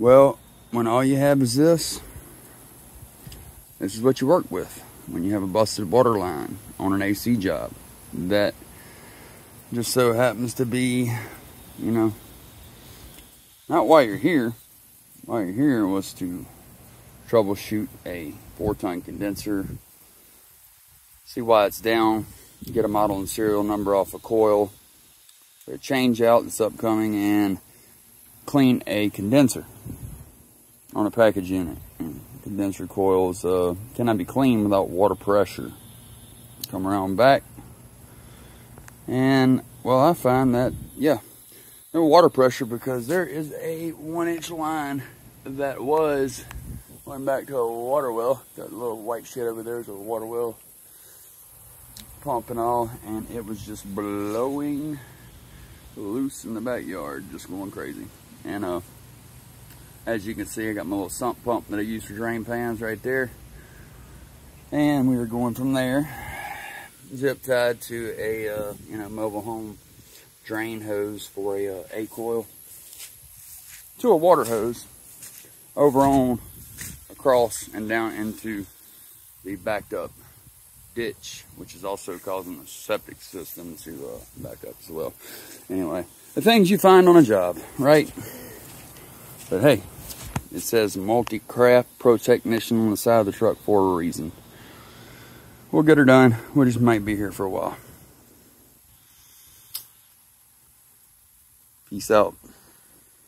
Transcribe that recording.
Well, when all you have is this, this is what you work with. When you have a busted water line on an AC job that just so happens to be, you know, not why you're here. Why you're here was to troubleshoot a 4-ton condenser, see why it's down, get a model and serial number off a coil for a change out that's upcoming, and clean a condenser on a package unit. Condenser coils cannot be cleaned without water pressure. Come around back, and well, I find that, yeah, no water pressure, because there is a 1-inch line that was going back to a water well. Got a little white shit over there is a water well pump and all, and it was just blowing loose in the backyard, just going crazy. And as you can see, I got my little sump pump that I use for drain pans right there. And we were going from there, zip tied to a you know, mobile home drain hose for a coil to a water hose over on, across, and down into the backed up ditch, which is also causing the septic system to back up as well. Anyway, the things you find on a job, right? But hey, it says multi-craft pro technician on the side of the truck for a reason. We'll get her done. We just might be here for a while. Peace out.